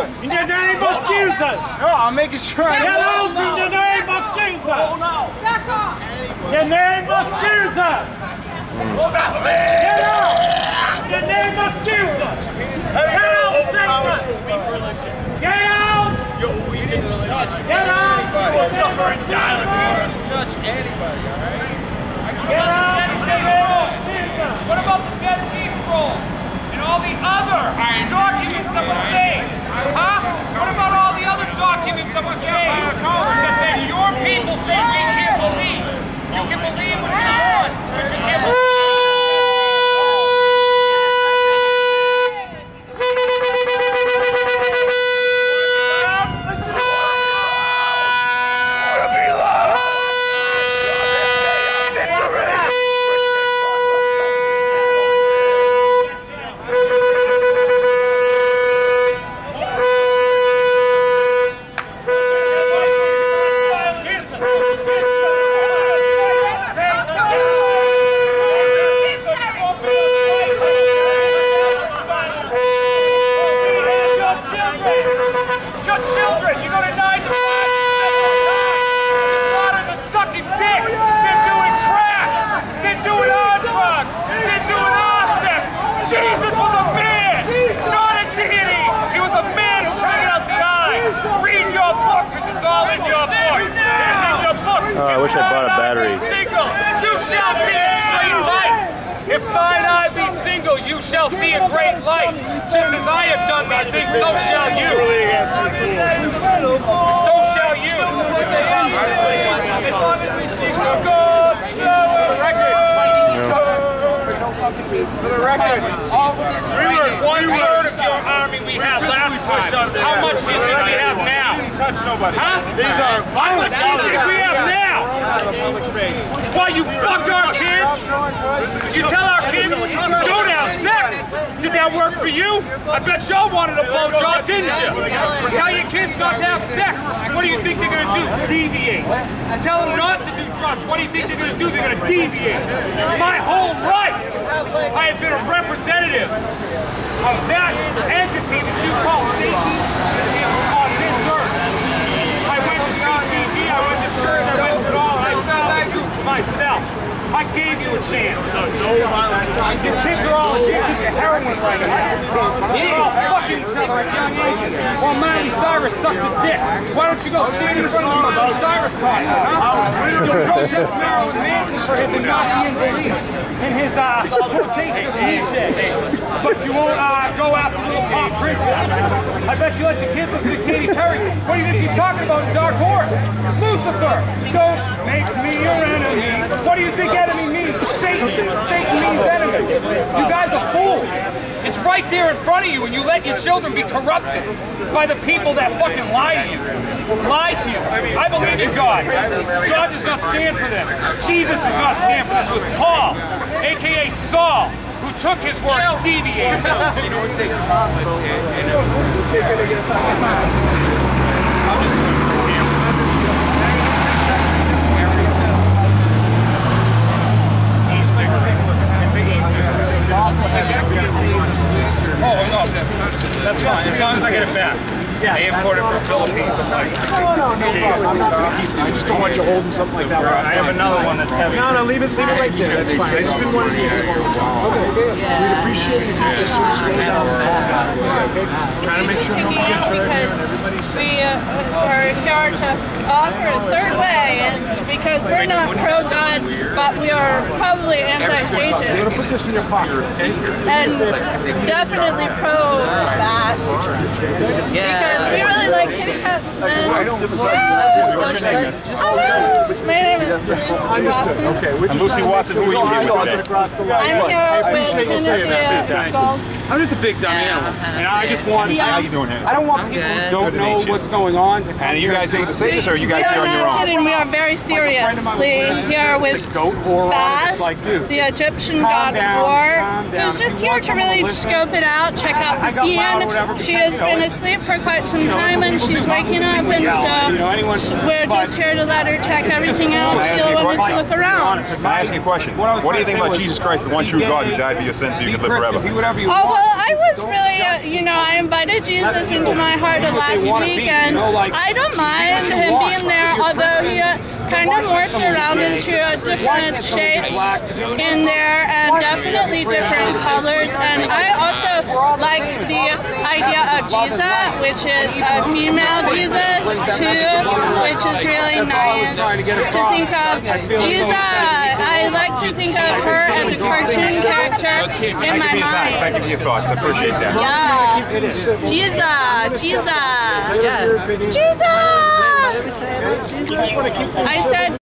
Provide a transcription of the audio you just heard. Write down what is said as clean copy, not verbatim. doing? In the name of Jesus! No, I'm making sure I get out in the name of Jesus! Oh no! Back off! In the name of Jesus! Look out for me! Get out! In the name of Jesus! Get out, Satan! Get out! Yo, you didn't touch anybody. Get out! You will suffer and die like you didn't touch anybody, alright? Get out! What about the Dead Sea Scrolls? And all the other documents that were saved? Huh? What about all the other documents that were saved? That your people say we can't believe. You can believe what you want, but you can't believe. I bet you let your kids listen to Katie Perry. What do you think she's talking about in Dark Horse? Lucifer, don't make me your enemy. What do you think enemy means? Satan. Satan means enemy. You guys are fools. It's right there in front of you, and you let your children be corrupted by the people that fucking lie to you. Lie to you. I believe in God. God does not stand for this. Jesus does not stand for this. It was Paul, a.k.a. Saul, who took his word and deviated. I'll just do it for him. It's an e-cigarette. Oh, no, that's fine. As long as I get it back. They import it from the Philippines. I just don't want you holding something like that. I have another one that's heavy. No, no, leave it right there. That's fine. I just didn't want to hear it. Okay. We'd appreciate it if you just sort of slow down and talk about it. Okay? Trying to make sure no one gets hurt. We are here to offer a third way, and because we're not pro-God, but we are probably anti-Satan. I'm going to put this in your pocket. And definitely pro-fast. Because we really like kitty cats, man. Hello! My name is Lucy Watson. I'm Lucy Watson. Who are you here with today? I'm just a big dumb animal. And I just want, how you doing here? I don't want people who don't know what's going on to come. And you guys here to say this, or are you guys here on your own? Kidding. We are very seriously here with Spaz, the Egyptian god of war, who's just here to really scope it out, check out the scene. She has been asleep for quite some time, and she's waking up, and so we're just here to let her check everything out. still wanted to look around. Can I ask you a question? What do you think about Jesus Christ, the one true God who died for your sins so you could live forever? Oh, well, I was really, you know, I invited Jesus into my heart last week, and I don't mind him being there, although he kind of morphs around into different shapes in there and definitely different colors. And I also like the idea of Jesus, which is a female Jesus too, which is really nice to think of. Jesus, I like to think of her as a cartoon character in my mind. Thank you for your thoughts, I appreciate that. Yeah. Jesus, Jesus, Jesus! I said